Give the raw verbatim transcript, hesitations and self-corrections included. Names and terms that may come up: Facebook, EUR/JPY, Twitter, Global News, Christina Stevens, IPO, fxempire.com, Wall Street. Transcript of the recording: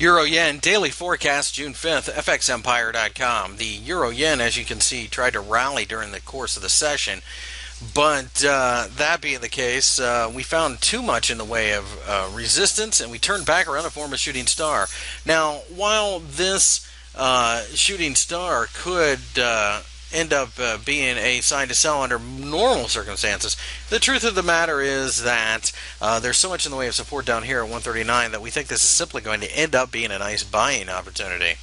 Euro-Yen Daily Forecast, June fifth, f x empire dot com. The Euro-Yen, as you can see, tried to rally during the course of the session. But uh, that being the case, uh, we found too much in the way of uh, resistance, and we turned back around to form a shooting star. Now, while this uh, shooting star could uh, end up uh, being a sign to sell under normal circumstances, the truth of the matter is that uh, there's so much in the way of support down here at one thirty-nine that we think this is simply going to end up being a nice buying opportunity.